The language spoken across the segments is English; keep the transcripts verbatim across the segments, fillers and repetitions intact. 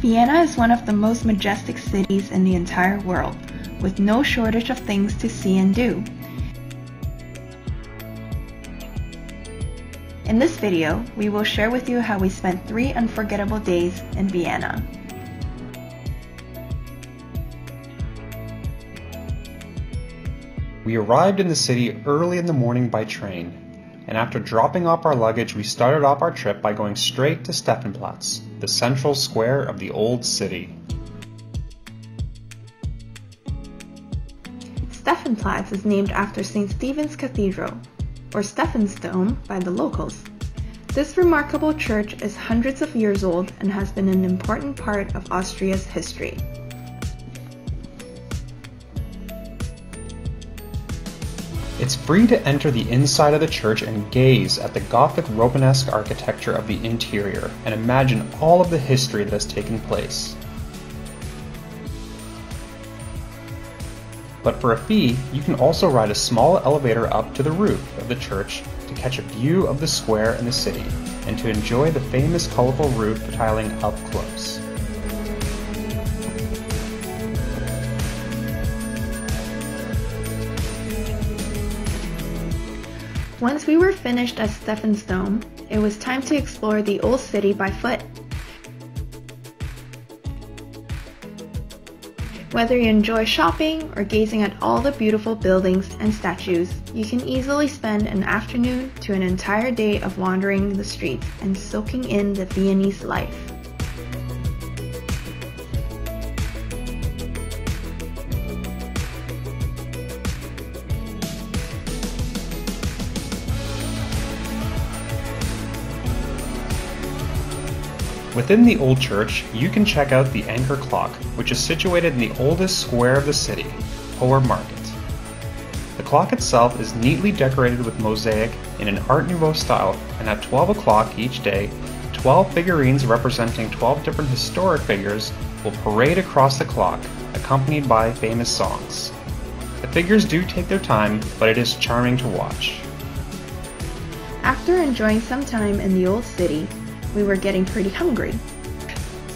Vienna is one of the most majestic cities in the entire world, with no shortage of things to see and do. In this video, we will share with you how we spent three unforgettable days in Vienna. We arrived in the city early in the morning by train, and after dropping off our luggage, we started off our trip by going straight to Stephansplatz, the central square of the old city. Stephansplatz is named after Saint Stephen's Cathedral, or Stephansdom by the locals. This remarkable church is hundreds of years old and has been an important part of Austria's history. It's free to enter the inside of the church and gaze at the Gothic Romanesque architecture of the interior and imagine all of the history that has taken place. But for a fee, you can also ride a small elevator up to the roof of the church to catch a view of the square and the city, and to enjoy the famous colorful roof tiling up close. Once we were finished at Stephansdom, it was time to explore the old city by foot. Whether you enjoy shopping or gazing at all the beautiful buildings and statues, you can easily spend an afternoon to an entire day of wandering the streets and soaking in the Viennese life. Within the old church, you can check out the Anchor Clock, which is situated in the oldest square of the city, Hoher Markt. The clock itself is neatly decorated with mosaic in an Art Nouveau style, and at twelve o'clock each day, twelve figurines representing twelve different historic figures will parade across the clock, accompanied by famous songs. The figures do take their time, but it is charming to watch. After enjoying some time in the old city, we were getting pretty hungry.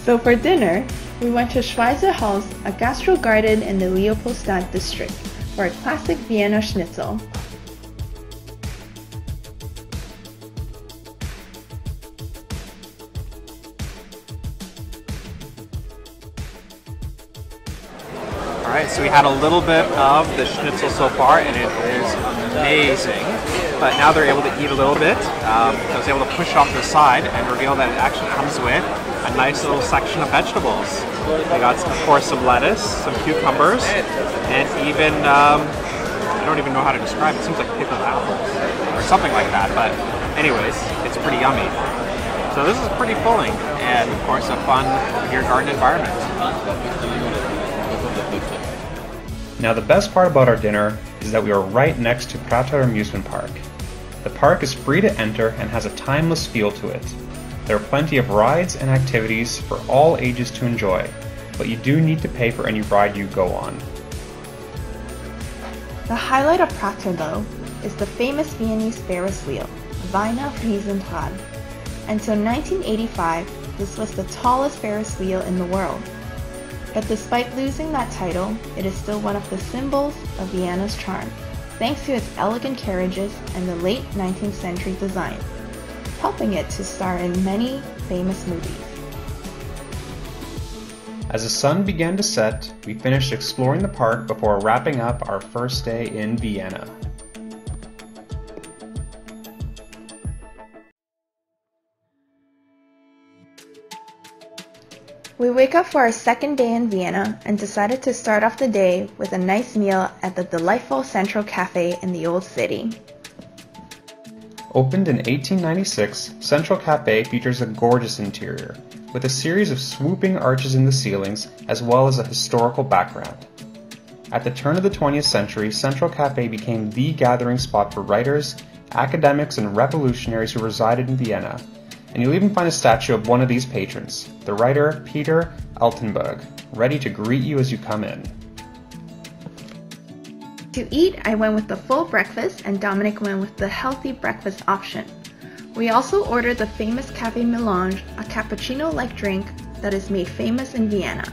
So for dinner, we went to Schweizerhaus, a gastro garden in the Leopoldstadt district, for a classic Vienna schnitzel. All right, so we had a little bit of the schnitzel so far, and it is amazing. But now they're able to eat a little bit. Um, I was able to push off to the side and reveal that it actually comes with a nice little section of vegetables. I got, of course, some lettuce, some cucumbers, and even, um, I don't even know how to describe it. It seems like pickled apples or something like that. But anyways, it's pretty yummy. So this is pretty filling and, of course, a fun beer garden environment. Now, the best part about our dinner is that we are right next to Prater Amusement Park. The park is free to enter and has a timeless feel to it. There are plenty of rides and activities for all ages to enjoy, but you do need to pay for any ride you go on. The highlight of Prater, though, is the famous Viennese Ferris wheel, Wiener Riesenrad. Until nineteen eighty-five, this was the tallest Ferris wheel in the world. But despite losing that title, it is still one of the symbols of Vienna's charm, thanks to its elegant carriages and the late nineteenth century design, helping it to star in many famous movies. As the sun began to set, we finished exploring the park before wrapping up our first day in Vienna. We wake up for our second day in Vienna and decided to start off the day with a nice meal at the delightful Central Cafe in the old city. Opened in eighteen ninety-six, Central Cafe features a gorgeous interior, with a series of swooping arches in the ceilings as well as a historical background. At the turn of the twentieth century, Central Cafe became the gathering spot for writers, academics, and revolutionaries who resided in Vienna. And you'll even find a statue of one of these patrons, the writer Peter Altenberg, ready to greet you as you come in. To eat, I went with the full breakfast and Dominic went with the healthy breakfast option. We also ordered the famous Cafe Melange, a cappuccino-like drink that is made famous in Vienna,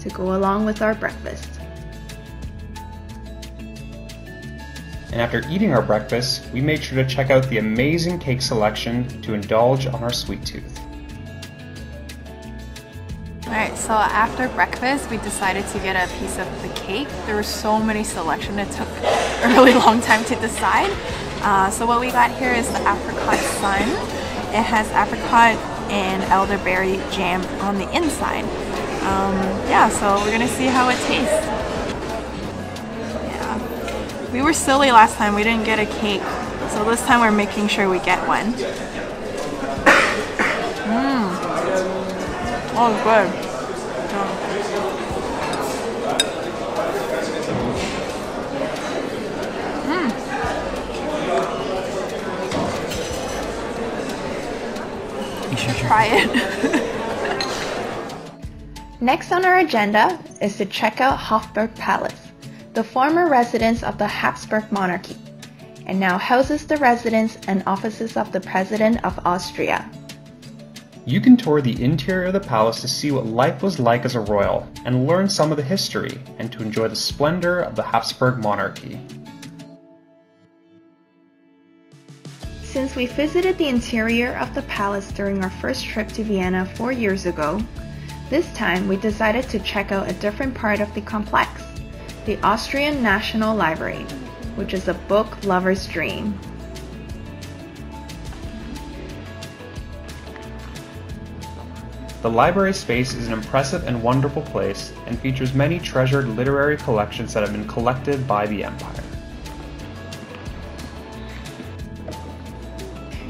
to go along with our breakfast. And after eating our breakfast, we made sure to check out the amazing cake selection to indulge on our sweet tooth. Alright, so after breakfast, we decided to get a piece of the cake. There was so many selection, it took a really long time to decide. Uh, so what we got here is the apricot sun. It has apricot and elderberry jam on the inside. Um, yeah, so we're gonna see how it tastes. Yeah. We were silly last time, we didn't get a cake. So this time we're making sure we get one. Mm. Oh, it's good. Mm. You should try it. Next on our agenda is to check out Hofburg Palace, the former residence of the Habsburg monarchy, and now houses the residence and offices of the President of Austria. You can tour the interior of the palace to see what life was like as a royal and learn some of the history and to enjoy the splendor of the Habsburg monarchy. Since we visited the interior of the palace during our first trip to Vienna four years ago, this time we decided to check out a different part of the complex, the Austrian National Library, which is a book lover's dream. The library space is an impressive and wonderful place and features many treasured literary collections that have been collected by the empire.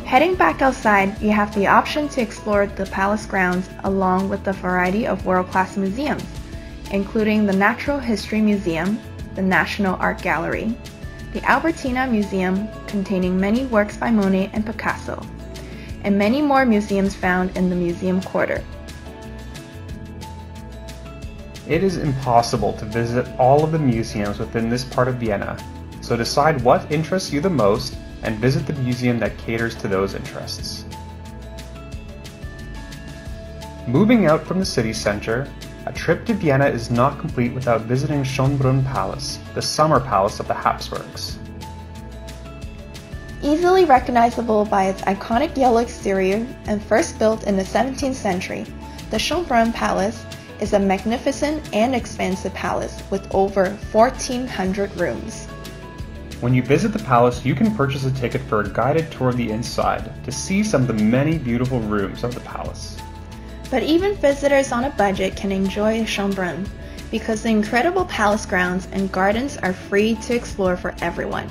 Heading back outside, you have the option to explore the palace grounds along with a variety of world-class museums, including the Natural History Museum, the National Art Gallery, the Albertina Museum containing many works by Monet and Picasso, and many more museums found in the museum quarter. It is impossible to visit all of the museums within this part of Vienna, so decide what interests you the most and visit the museum that caters to those interests. Moving out from the city center, a trip to Vienna is not complete without visiting Schönbrunn Palace, the summer palace of the Habsburgs. Easily recognizable by its iconic yellow exterior and first built in the seventeenth century, the Schönbrunn Palace is a magnificent and expansive palace with over fourteen hundred rooms. When you visit the palace, you can purchase a ticket for a guided tour of the inside to see some of the many beautiful rooms of the palace. But even visitors on a budget can enjoy Schönbrunn because the incredible palace grounds and gardens are free to explore for everyone.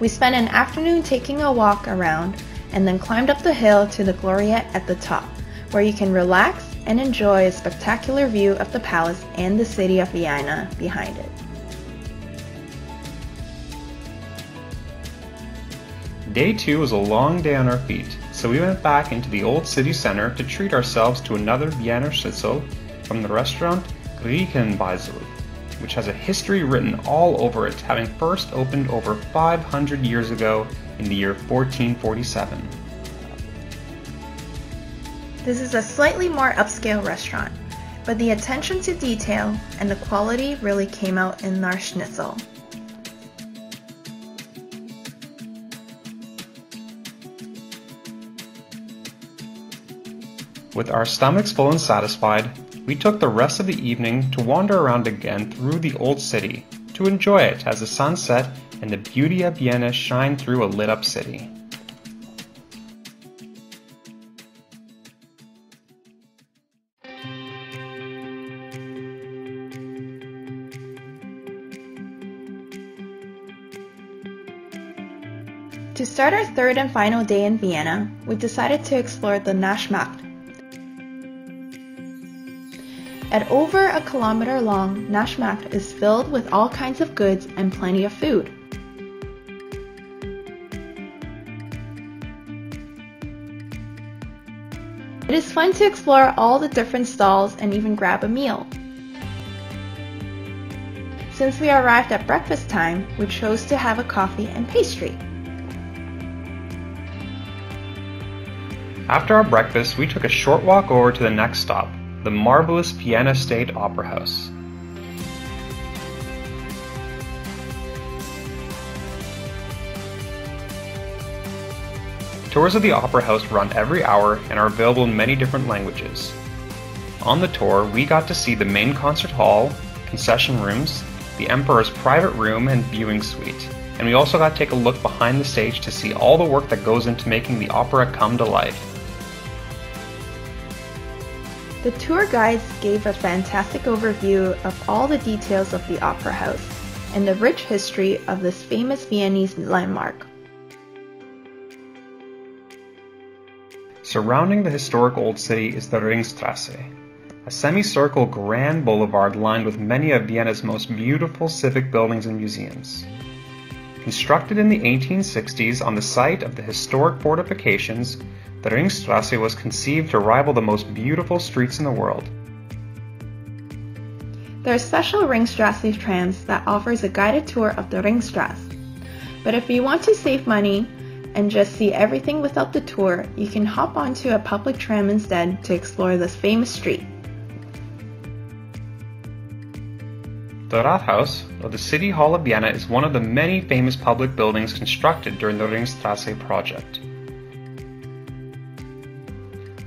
We spent an afternoon taking a walk around and then climbed up the hill to the Gloriette at the top, where you can relax and enjoy a spectacular view of the palace and the city of Vienna behind it. Day two was a long day on our feet, so we went back into the old city center to treat ourselves to another Wiener Schnitzel from the restaurant Griechenbeisl, which has a history written all over it, having first opened over five hundred years ago in the year fourteen forty-seven. This is a slightly more upscale restaurant, but the attention to detail and the quality really came out in our schnitzel. With our stomachs full and satisfied, we took the rest of the evening to wander around again through the old city to enjoy it as the sunset and the beauty of Vienna shine through a lit-up city. To start our third and final day in Vienna, we decided to explore the Naschmarkt. At over a kilometer long, Naschmarkt is filled with all kinds of goods and plenty of food. It is fun to explore all the different stalls and even grab a meal. Since we arrived at breakfast time, we chose to have a coffee and pastry. After our breakfast, we took a short walk over to the next stop, the marvelous Vienna State Opera House. Tours of the Opera House run every hour and are available in many different languages. On the tour, we got to see the main concert hall, concession rooms, the Emperor's private room and viewing suite, and we also got to take a look behind the stage to see all the work that goes into making the opera come to life. The tour guides gave a fantastic overview of all the details of the Opera House and the rich history of this famous Viennese landmark. Surrounding the historic old city is the Ringstrasse, a semicircle grand boulevard lined with many of Vienna's most beautiful civic buildings and museums. Constructed in the eighteen sixties on the site of the historic fortifications, the Ringstrasse was conceived to rival the most beautiful streets in the world. There are special Ringstrasse trams that offers a guided tour of the Ringstrasse, but if you want to save money and just see everything without the tour, you can hop onto a public tram instead to explore this famous street. The Rathaus, or the City Hall of Vienna, is one of the many famous public buildings constructed during the Ringstrasse project.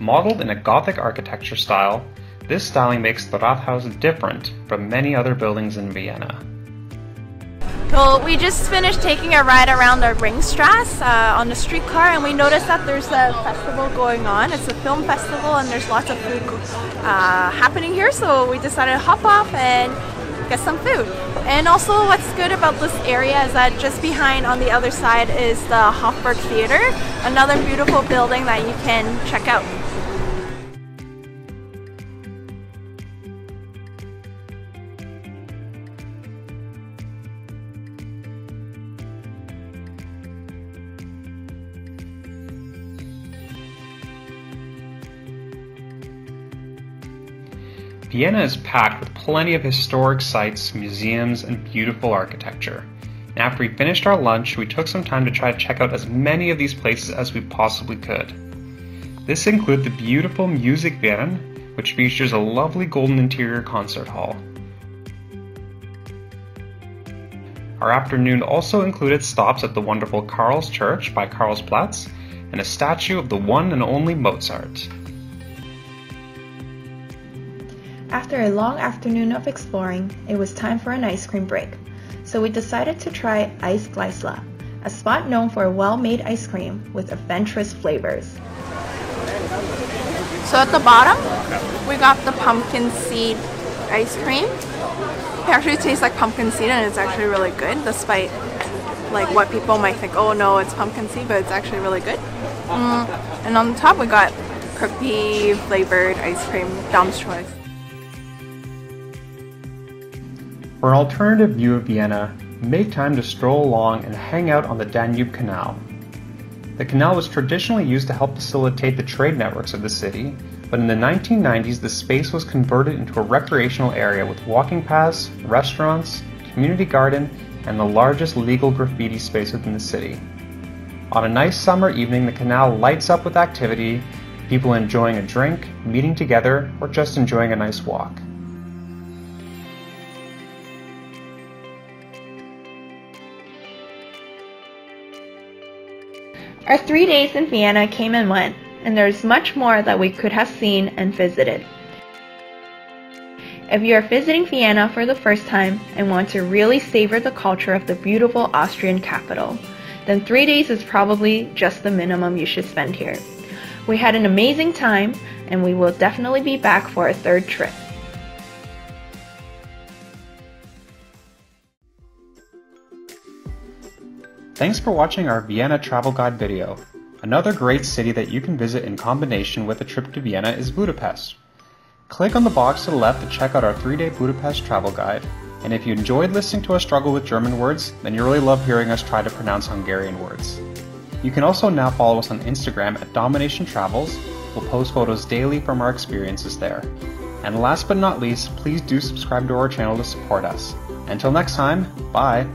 Modeled in a Gothic architecture style, this styling makes the Rathaus different from many other buildings in Vienna. Well, we just finished taking a ride around the Ringstrasse uh, on the streetcar, and we noticed that there's a festival going on. It's a film festival and there's lots of food uh, happening here, so we decided to hop off and get some food. And also what's good about this area is that just behind on the other side is the Hofburg Theater, another beautiful building that you can check out. Vienna is packed with plenty of historic sites, museums, and beautiful architecture. And after we finished our lunch, we took some time to try to check out as many of these places as we possibly could. This included the beautiful Musikverein, which features a lovely golden interior concert hall. Our afternoon also included stops at the wonderful Karls Church by Karlsplatz and a statue of the one and only Mozart. After a long afternoon of exploring, it was time for an ice cream break, so we decided to try Ice Gleisla, a spot known for well-made ice cream with adventurous flavors. So at the bottom, we got the pumpkin seed ice cream. It actually tastes like pumpkin seed and it's actually really good, despite like what people might think, oh no, it's pumpkin seed, but it's actually really good. Mm. And on the top we got cookie flavored ice cream, Dom's choice. For an alternative view of Vienna, make time to stroll along and hang out on the Danube Canal. The canal was traditionally used to help facilitate the trade networks of the city, but in the nineteen nineties the space was converted into a recreational area with walking paths, restaurants, community garden, and the largest legal graffiti space within the city. On a nice summer evening, the canal lights up with activity, people enjoying a drink, meeting together, or just enjoying a nice walk. Our three days in Vienna came and went, and there's much more that we could have seen and visited. If you are visiting Vienna for the first time and want to really savor the culture of the beautiful Austrian capital, then three days is probably just the minimum you should spend here. We had an amazing time, and we will definitely be back for a third trip. Thanks for watching our Vienna Travel Guide video. Another great city that you can visit in combination with a trip to Vienna is Budapest. Click on the box to the left to check out our three-day Budapest travel guide. And if you enjoyed listening to us struggle with German words, then you really love hearing us try to pronounce Hungarian words. You can also now follow us on Instagram at Domination Travels. We'll post photos daily from our experiences there. And last but not least, please do subscribe to our channel to support us. Until next time, bye!